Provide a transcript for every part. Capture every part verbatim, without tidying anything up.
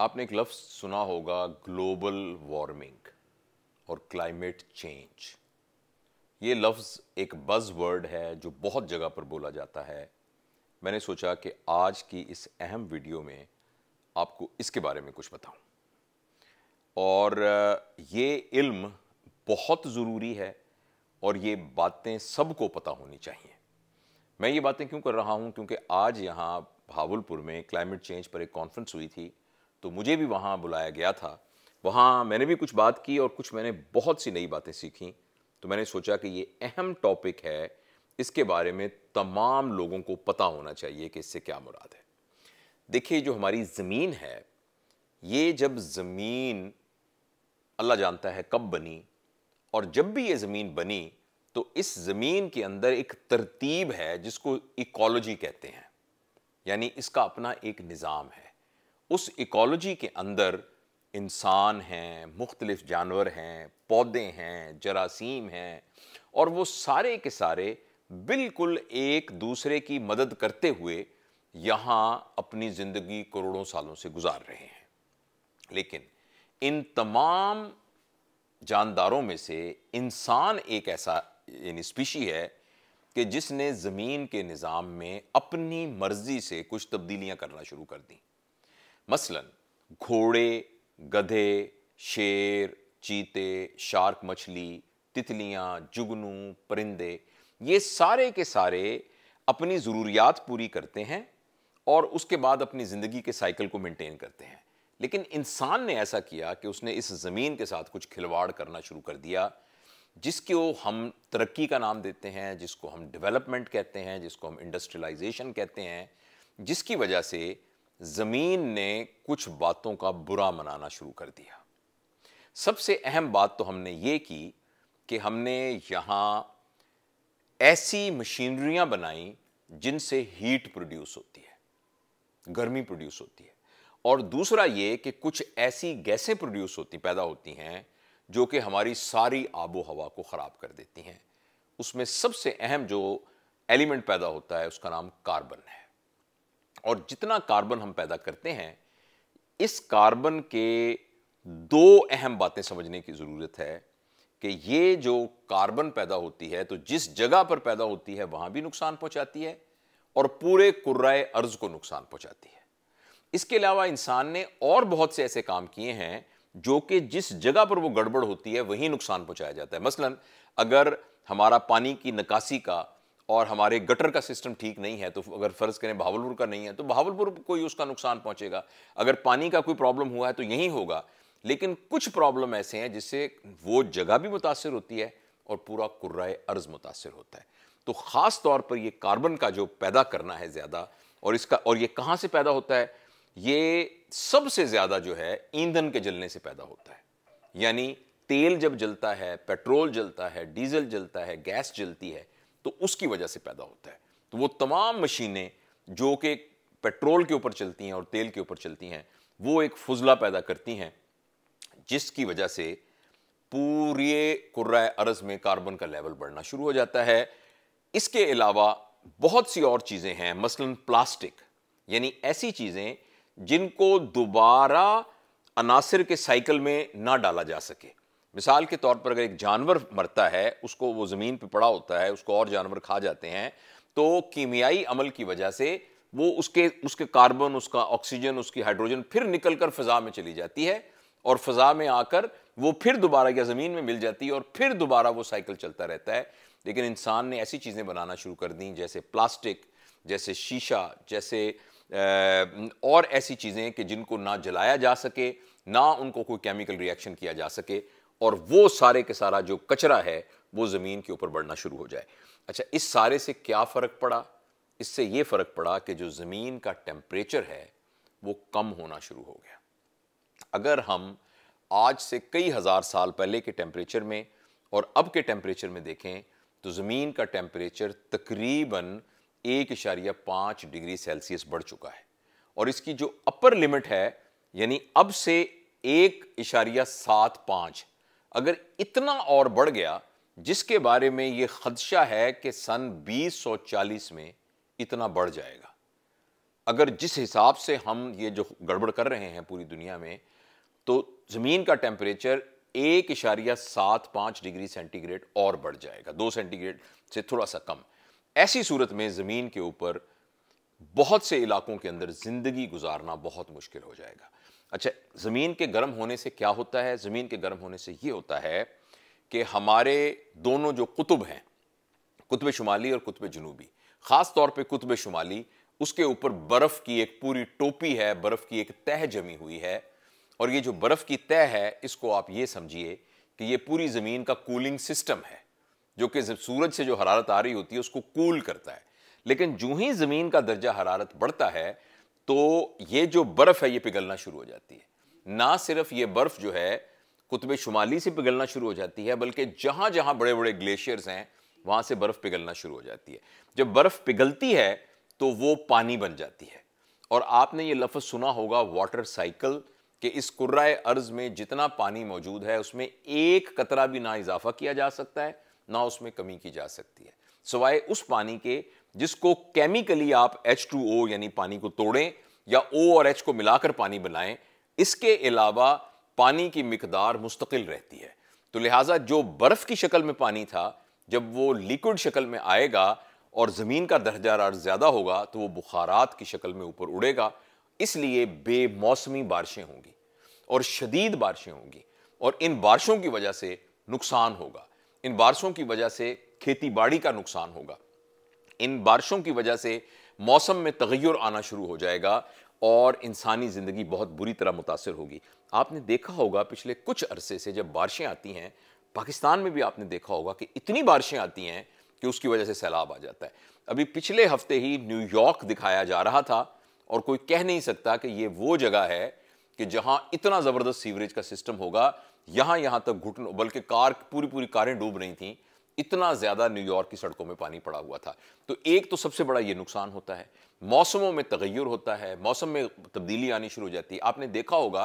आपने एक लफ्ज़ सुना होगा ग्लोबल वार्मिंग और क्लाइमेट चेंज। ये लफ्ज़ एक बज़ वर्ड है जो बहुत जगह पर बोला जाता है। मैंने सोचा कि आज की इस अहम वीडियो में आपको इसके बारे में कुछ बताऊं। और ये इल्म बहुत ज़रूरी है और ये बातें सबको पता होनी चाहिए। मैं ये बातें क्यों कर रहा हूँ, क्योंकि आज यहाँ भावलपुर में क्लाइमेट चेंज पर एक कॉन्फ्रेंस हुई थी, तो मुझे भी वहाँ बुलाया गया था। वहाँ मैंने भी कुछ बात की और कुछ मैंने बहुत सी नई बातें सीखीं। तो मैंने सोचा कि ये अहम टॉपिक है, इसके बारे में तमाम लोगों को पता होना चाहिए कि इससे क्या मुराद है। देखिए, जो हमारी ज़मीन है, ये जब ज़मीन अल्लाह जानता है कब बनी, और जब भी ये ज़मीन बनी तो इस ज़मीन के अंदर एक तरतीब है जिसको इकोलॉजी कहते हैं, यानी इसका अपना एक निज़ाम है। उस इकोलॉजी के अंदर इंसान हैं, मुख्तलिफ जानवर हैं, पौधे हैं, जरासीम हैं, और वो सारे के सारे बिल्कुल एक दूसरे की मदद करते हुए यहाँ अपनी ज़िंदगी करोड़ों सालों से गुजार रहे हैं। लेकिन इन तमाम जानदारों में से इंसान एक ऐसा यानी स्पीशी है कि जिसने ज़मीन के निज़ाम में अपनी मर्ज़ी से कुछ तब्दीलियाँ करना शुरू कर दी। मसलन घोड़े, गधे, शेर, चीते, शार्क मछली, तितलियाँ, जुगनू, परिंदे, ये सारे के सारे अपनी ज़रूरियात पूरी करते हैं और उसके बाद अपनी ज़िंदगी के साइकिल को मेंटेन करते हैं। लेकिन इंसान ने ऐसा किया कि उसने इस ज़मीन के साथ कुछ खिलवाड़ करना शुरू कर दिया, जिसको हम तरक्की का नाम देते हैं, जिसको हम डेवलपमेंट कहते हैं, जिसको हम इंडस्ट्रियलाइजेशन कहते हैं, जिसकी वजह से ज़मीन ने कुछ बातों का बुरा मनाना शुरू कर दिया। सबसे अहम बात तो हमने ये की कि हमने यहाँ ऐसी मशीनरियाँ बनाई जिनसे हीट प्रोड्यूस होती है, गर्मी प्रोड्यूस होती है, और दूसरा ये कि कुछ ऐसी गैसें प्रोड्यूस होती पैदा होती हैं जो कि हमारी सारी आबो हवा को ख़राब कर देती हैं। उसमें सबसे अहम जो एलिमेंट पैदा होता है उसका नाम कार्बन है, और जितना कार्बन हम पैदा करते हैं, इस कार्बन के दो अहम बातें समझने की ज़रूरत है कि ये जो कार्बन पैदा होती है तो जिस जगह पर पैदा होती है वहाँ भी नुकसान पहुँचाती है और पूरे कुर्राए अर्ज़ को नुकसान पहुँचाती है। इसके अलावा इंसान ने और बहुत से ऐसे काम किए हैं जो कि जिस जगह पर वो गड़बड़ होती है वहीं नुकसान पहुँचाया जाता है। मसलन अगर हमारा पानी की निकासी का और हमारे गटर का सिस्टम ठीक नहीं है, तो अगर फ़र्ज़ करें भावलपुर का नहीं है तो भावलपुर को ही उसका नुकसान पहुंचेगा। अगर पानी का कोई प्रॉब्लम हुआ है तो यहीं होगा। लेकिन कुछ प्रॉब्लम ऐसे हैं जिससे वो जगह भी मुतासर होती है और पूरा कुर्राए अर्ज़ मुतासर होता है। तो ख़ास तौर पर ये कार्बन का जो पैदा करना है ज़्यादा, और इसका और ये कहाँ से पैदा होता है, ये सबसे ज़्यादा जो है ईंधन के जलने से पैदा होता है। यानी तेल जब जलता है, पेट्रोल जलता है, डीजल जलता है, गैस जलती है, तो उसकी वजह से पैदा होता है। तो वो तमाम मशीनें जो कि पेट्रोल के ऊपर चलती हैं और तेल के ऊपर चलती हैं, वो एक फुजला पैदा करती हैं जिसकी वजह से पूरे कुर्राए अर्ज़ में कार्बन का लेवल बढ़ना शुरू हो जाता है। इसके अलावा बहुत सी और चीज़ें हैं, मसलन प्लास्टिक, यानी ऐसी चीज़ें जिनको दोबारा अनासर के साइकिल में ना डाला जा सके। मिसाल के तौर पर अगर एक जानवर मरता है, उसको वो ज़मीन पे पड़ा होता है, उसको और जानवर खा जाते हैं, तो कीमियाई अमल की वजह से वो उसके उसके कार्बन, उसका ऑक्सीजन, उसकी हाइड्रोजन फिर निकल कर फ़िज़ा में चली जाती है, और फ़िज़ा में आकर वो फिर दोबारा या ज़मीन में मिल जाती है, और फिर दोबारा वो साइकिल चलता रहता है। लेकिन इंसान ने ऐसी चीज़ें बनाना शुरू कर दी जैसे प्लास्टिक, जैसे शीशा, जैसे और ऐसी चीज़ें कि जिनको ना जलाया जा सके, ना उनको कोई केमिकल रिएक्शन किया जा सके, और वो सारे के सारा जो कचरा है वो ज़मीन के ऊपर बढ़ना शुरू हो जाए। अच्छा, इस सारे से क्या फ़र्क पड़ा? इससे ये फ़र्क पड़ा कि जो ज़मीन का टेम्परेचर है वो कम होना शुरू हो गया। अगर हम आज से कई हज़ार साल पहले के टेम्परेचर में और अब के टेम्परेचर में देखें तो ज़मीन का टेम्परेचर तकरीबन एक इशारिया पाँच डिग्री सेल्सियस बढ़ चुका है, और इसकी जो अपर लिमिट है यानी अब से एक इशारिया सात पाँच अगर इतना और बढ़ गया, जिसके बारे में ये खदशा है कि सन बीस सौ चालीस में इतना बढ़ जाएगा। अगर जिस हिसाब से हम ये जो गड़बड़ कर रहे हैं पूरी दुनिया में, तो ज़मीन का टेम्परेचर एक इशारिया सात पाँच डिग्री सेंटीग्रेड और बढ़ जाएगा, दो सेंटीग्रेड से थोड़ा सा कम। ऐसी सूरत में ज़मीन के ऊपर बहुत से इलाकों के अंदर ज़िंदगी गुजारना बहुत मुश्किल हो जाएगा। अच्छा, ज़मीन के गर्म होने से क्या होता है? ज़मीन के गर्म होने से ये होता है कि हमारे दोनों जो कुतुब हैं, कुतब शुमाली और कुतब जनूबी, ख़ास तौर पे कुतब शुमाली, उसके ऊपर बर्फ़ की एक पूरी टोपी है, बर्फ़ की एक तह जमी हुई है। और ये जो बर्फ़ की तह है, इसको आप ये समझिए कि ये पूरी ज़मीन का कूलिंग सिस्टम है, जो कि सूरज से जो हरारत आ रही होती है उसको कूल करता है। लेकिन जूँ ही ज़मीन का दर्जा हरारत बढ़ता है तो ये जो बर्फ़ है ये पिघलना शुरू हो जाती है। ना सिर्फ ये बर्फ़ जो है कुतुब शुमाली से पिघलना शुरू हो जाती है, बल्कि जहाँ जहाँ बड़े बड़े ग्लेशियर्स हैं वहाँ से बर्फ़ पिघलना शुरू हो जाती है। जब बर्फ़ पिघलती है तो वो पानी बन जाती है। और आपने ये लफ्ज़ सुना होगा वाटर साइकिल, कि इस कुर्राए अर्ज़ में जितना पानी मौजूद है उसमें एक कतरा भी ना इजाफा किया जा सकता है ना उसमें कमी की जा सकती है, सिवाय उस पानी के जिसको केमिकली आप एच टू ओ यानी पानी को तोड़ें या O और H को मिलाकर पानी बनाएं। इसके अलावा पानी की मिकदार मुस्तकिल रहती है। तो लिहाजा जो बर्फ़ की शक्ल में पानी था, जब वो लिक्विड शक्ल में आएगा और ज़मीन का दर्जा हरारत ज़्यादा होगा तो वो बुखारात की शक्ल में ऊपर उड़ेगा। इसलिए बेमौसमी बारिशें होंगी और शदीद बारिशें होंगी, और इन बारिशों की वजह से नुकसान होगा, इन बारिशों की वजह से खेती बाड़ी का नुकसान होगा, इन बारिशों की वजह से मौसम में तग़य्युर आना शुरू हो जाएगा और इंसानी ज़िंदगी बहुत बुरी तरह मुतासर होगी। आपने देखा होगा पिछले कुछ अरसे से जब बारिशें आती हैं, पाकिस्तान में भी आपने देखा होगा कि इतनी बारिशें आती हैं कि उसकी वजह से सैलाब आ जाता है। अभी पिछले हफ्ते ही न्यूयॉर्क दिखाया जा रहा था और कोई कह नहीं सकता कि ये वो जगह है कि जहाँ इतना ज़बरदस्त सीवरेज का सिस्टम होगा, यहाँ यहाँ तक घुटनों, बल्कि कार पूरी पूरी कारें डूब रही थीं, इतना ज़्यादा न्यूयॉर्क की सड़कों में पानी पड़ा हुआ था। तो एक तो सबसे बड़ा ये नुकसान होता है, मौसमों में तग़य्युर होता है, मौसम में तब्दीली आनी शुरू हो जाती है। आपने देखा होगा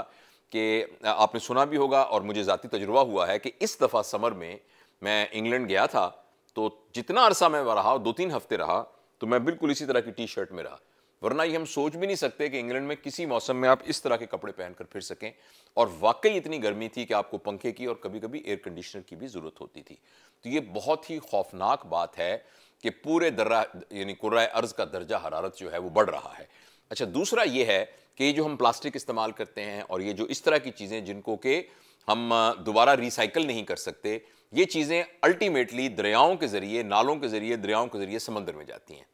कि आपने सुना भी होगा और मुझे ज़ाती तजुर्बा हुआ है कि इस दफ़ा समर में मैं इंग्लैंड गया था, तो जितना अरसा मैं रहा, दो तीन हफ्ते रहा, तो मैं बिल्कुल इसी तरह की टी शर्ट में रहा। वरना ये हम सोच भी नहीं सकते कि इंग्लैंड में किसी मौसम में आप इस तरह के कपड़े पहनकर फिर सकें। और वाकई इतनी गर्मी थी कि आपको पंखे की और कभी कभी एयर कंडीशनर की भी ज़रूरत होती थी। तो ये बहुत ही खौफनाक बात है कि पूरे दर्रा यानी कुर्राए अर्ज़ का दर्जा हरारत जो है वो बढ़ रहा है। अच्छा, दूसरा ये है कि जो हम प्लास्टिक इस्तेमाल करते हैं और ये जो इस तरह की चीज़ें जिनको के हम दोबारा रिसाइकल नहीं कर सकते, ये चीज़ें अल्टीमेटली दरियाओं के ज़रिए, नालों के ज़रिए, दरियाओं के ज़रिए समंदर में जाती हैं।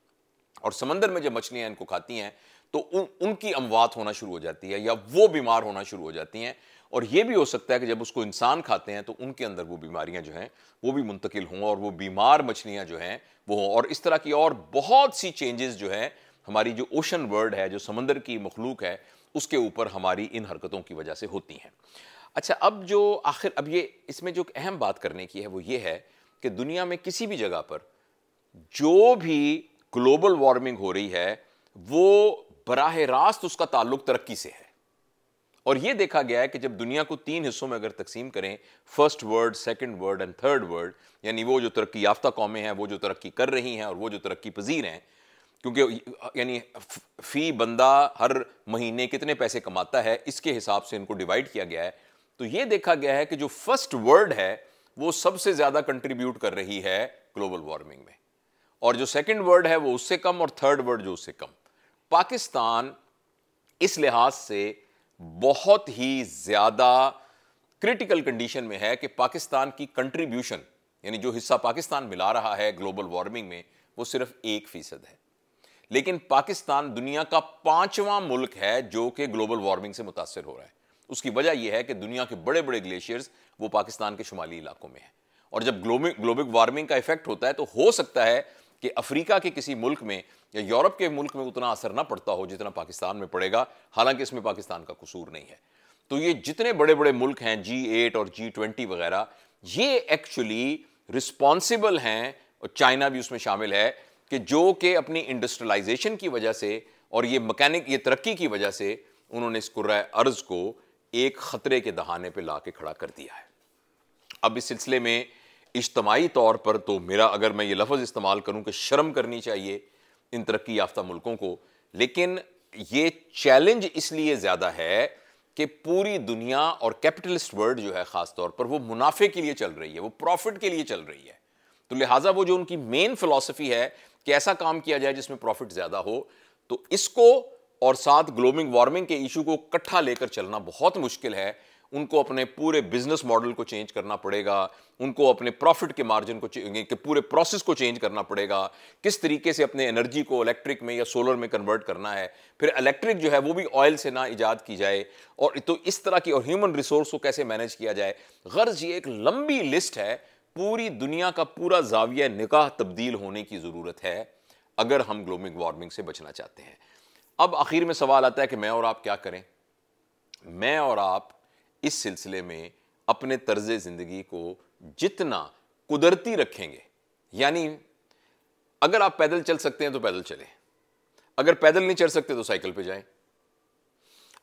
और समंदर में जब मछलियाँ इनको खाती हैं तो उन उनकी अमवात होना शुरू हो जाती है या वो बीमार होना शुरू हो जाती हैं। और ये भी हो सकता है कि जब उसको इंसान खाते हैं तो उनके अंदर वो बीमारियां जो हैं वो भी मुंतकिल हों और वो बीमार मछलियां जो हैं वो हों। और इस तरह की और बहुत सी चेंजेस जो हैं हमारी जो ओशन वर्ल्ड है, जो समंदर की मखलूक है, उसके ऊपर हमारी इन हरकतों की वजह से होती हैं। अच्छा, अब जो आखिर अब ये इसमें जो अहम बात करने की है वो ये है कि दुनिया में किसी भी जगह पर जो भी ग्लोबल वार्मिंग हो रही है वो बराह रास्त उसका ताल्लुक तरक्की से है। और ये देखा गया है कि जब दुनिया को तीन हिस्सों में अगर तकसीम करें, first world, second world and third world, यानी वो जो तरक्की याफ्ता कौमें हैं, वो जो तरक्की कर रही हैं और वो जो तरक्की पजीर हैं, क्योंकि यानी फ़ी बंदा हर महीने कितने पैसे कमाता है इसके हिसाब से इनको डिवाइड किया गया है। तो ये देखा गया है कि जो फर्स्ट वर्ल्ड है वो सबसे ज़्यादा कंट्रीब्यूट कर रही है ग्लोबल वार्मिंग में, और जो सेकंड वर्ल्ड है वो उससे कम, और थर्ड वर्ल्ड जो उससे कम। पाकिस्तान इस लिहाज से बहुत ही ज़्यादा क्रिटिकल कंडीशन में है कि पाकिस्तान की कंट्रीब्यूशन यानी जो हिस्सा पाकिस्तान मिला रहा है ग्लोबल वार्मिंग में वो सिर्फ एक फ़ीसद है। लेकिन पाकिस्तान दुनिया का पांचवा मुल्क है जो कि ग्लोबल वार्मिंग से मुतासर हो रहा है। उसकी वजह यह है कि दुनिया के बड़े बड़े ग्लेशियर्स वो पाकिस्तान के शुमाली इलाकों में हैं। और जब ग्लोबल ग्लोबल वार्मिंग का इफेक्ट होता है तो हो सकता है कि अफ्रीका के किसी मुल्क में या यूरोप के मुल्क में उतना असर ना पड़ता हो जितना पाकिस्तान में पड़ेगा, हालांकि इसमें पाकिस्तान का कसूर नहीं है। तो ये जितने बड़े बड़े मुल्क हैं, जी एट और जी ट्वेंटी वगैरह, ये एक्चुअली रिस्पॉन्सिबल हैं, और चाइना भी उसमें शामिल है, कि जो कि अपनी इंडस्ट्रियलाइजेशन की वजह से और ये मकैनिक ये तरक्की की वजह से उन्होंने इस कुर्राए अर्ज़ को एक ख़तरे के दहाने पर ला के खड़ा कर दिया है। अब इस सिलसिले में इज्तमाई तौर पर तो मेरा, अगर मैं ये लफ्ज़ इस्तेमाल करूं कि शर्म करनी चाहिए इन तरक्की याफ्ता मुल्कों को, लेकिन ये चैलेंज इसलिए ज्यादा है कि पूरी दुनिया और कैपिटलिस्ट वर्ल्ड जो है खासतौर पर वो मुनाफे के लिए चल रही है, वो प्रॉफिट के लिए चल रही है। तो लिहाजा वो जो उनकी मेन फिलॉसफी है कि ऐसा काम किया जाए जिसमें प्रॉफिट ज्यादा हो, तो इसको और साथ ग्लोबल वार्मिंग के इशू को इकट्ठा लेकर चलना बहुत मुश्किल है। उनको अपने पूरे बिजनेस मॉडल को चेंज करना पड़ेगा, उनको अपने प्रॉफिट के मार्जिन को के पूरे प्रोसेस को चेंज करना पड़ेगा, किस तरीके से अपने एनर्जी को इलेक्ट्रिक में या सोलर में कन्वर्ट करना है, फिर इलेक्ट्रिक जो है वो भी ऑयल से ना ईजाद की जाए, और तो इस तरह की, और ह्यूमन रिसोर्स को कैसे मैनेज किया जाए। गर्ज ये एक लंबी लिस्ट है, पूरी दुनिया का पूरा जाविया निगाह तब्दील होने की ज़रूरत है अगर हम ग्लोबल वार्मिंग से बचना चाहते हैं। अब आखिर में सवाल आता है कि मैं और आप क्या करें। मैं और आप इस सिलसिले में अपने तर्ज ज़िंदगी को जितना कुदरती रखेंगे, यानी अगर आप पैदल चल सकते हैं तो पैदल चलें, अगर पैदल नहीं चल सकते तो साइकिल पे जाएं।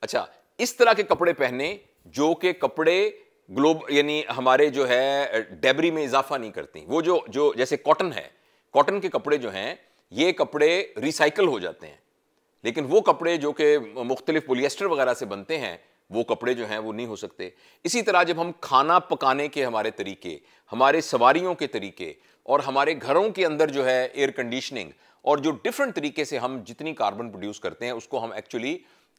अच्छा, इस तरह के कपड़े पहने जो के कपड़े ग्लोब यानी हमारे जो है डेबरी में इजाफा नहीं करती। वो जो जो जैसे कॉटन है, कॉटन के कपड़े जो हैं ये कपड़े रिसाइकिल हो जाते हैं, लेकिन वो कपड़े जो कि मुख्तलिफ पोलिएस्टर वगैरह से बनते हैं वो कपड़े जो हैं वो नहीं हो सकते। इसी तरह जब हम खाना पकाने के हमारे तरीके, हमारे सवारियों के तरीके और हमारे घरों के अंदर जो है एयर कंडीशनिंग और जो डिफरेंट तरीके से हम जितनी कार्बन प्रोड्यूस करते हैं उसको हम एक्चुअली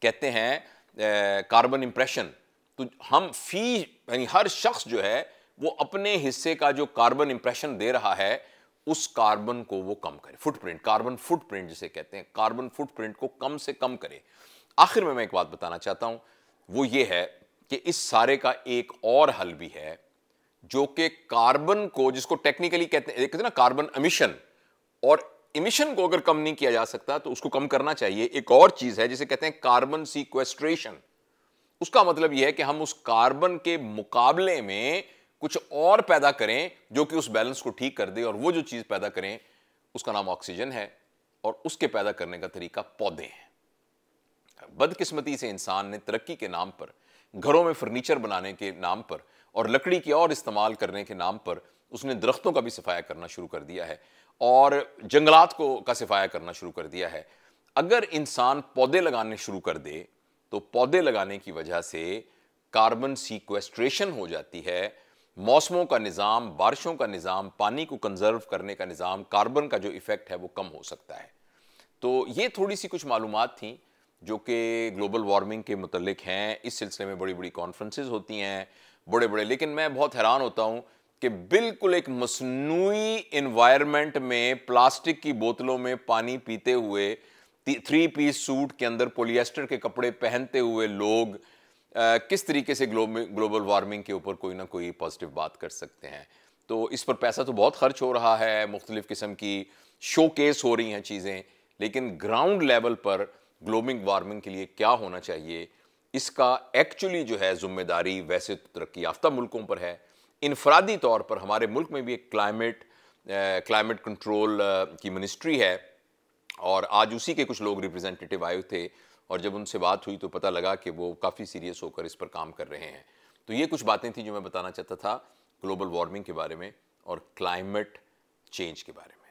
कहते हैं कार्बन इम्प्रेशन। तो हम फी यानी हर शख्स जो है वो अपने हिस्से का जो कार्बन इम्प्रेशन दे रहा है उस कार्बन को वो कम करे, फुटप्रिंट, कार्बन फुटप्रिंट जिसे कहते हैं, कार्बन फुटप्रिंट को कम से कम करे। आखिर में मैं एक बात बताना चाहता हूं, वो ये है कि इस सारे का एक और हल भी है जो कि कार्बन को, जिसको टेक्निकली कहते हैं कहते ना कार्बन एमिशन, और एमिशन को अगर कम नहीं किया जा सकता तो उसको कम करना चाहिए। एक और चीज है जिसे कहते हैं कार्बन सीक्वेस्ट्रेशन। उसका मतलब यह है कि हम उस कार्बन के मुकाबले में कुछ और पैदा करें जो कि उस बैलेंस को ठीक कर दे, और वो जो चीज पैदा करें उसका नाम ऑक्सीजन है, और उसके पैदा करने का तरीका पौधे हैं। बदकिस्मती से इंसान ने तरक्की के नाम पर, घरों में फर्नीचर बनाने के नाम पर और लकड़ी के और इस्तेमाल करने के नाम पर उसने दरख्तों का भी सफाया करना शुरू कर दिया है और जंगलात को का सफाया करना शुरू कर दिया है। अगर इंसान पौधे लगाने शुरू कर दे तो पौधे लगाने की वजह से कार्बन सीक्वेस्ट्रेशन हो जाती है। मौसमों का निज़ाम, बारिशों का निज़ाम, पानी को कंजर्व करने का निज़ाम, कार्बन का जो इफ़ेक्ट है वो कम हो सकता है। तो ये थोड़ी सी कुछ मालूमात थीं जो कि ग्लोबल वार्मिंग के मुतल्लिक हैं। इस सिलसिले में बड़ी बड़ी कॉन्फ्रेंसेस होती हैं, बड़े बड़े, लेकिन मैं बहुत हैरान होता हूँ कि बिल्कुल एक मसनूई इन्वायरमेंट में प्लास्टिक की बोतलों में पानी पीते हुए, थ्री पीस सूट के अंदर पोलिएस्टर के कपड़े पहनते हुए लोग आ, किस तरीके से ग्लोबल ग्लोबल वार्मिंग के ऊपर कोई ना कोई पॉजिटिव बात कर सकते हैं। तो इस पर पैसा तो बहुत खर्च हो रहा है, मुख्तलिफ़ किस्म की शोकेस हो रही हैं चीज़ें, लेकिन ग्राउंड लेवल पर ग्लोबल वार्मिंग के लिए क्या होना चाहिए, इसका एक्चुअली जो है जिम्मेदारी वैसे तो तरक्की याफ्ता मुल्कों पर है। इनफरादी तौर पर हमारे मुल्क में भी एक क्लाइमेट क्लाइमेट कंट्रोल की मिनिस्ट्री है, और आज उसी के कुछ लोग रिप्रेजेंटेटिव आए थे और जब उनसे बात हुई तो पता लगा कि वो काफ़ी सीरियस होकर इस पर काम कर रहे हैं। तो ये कुछ बातें थी जो मैं बताना चाहता था ग्लोबल वार्मिंग के बारे में और क्लाइमेट चेंज के बारे में।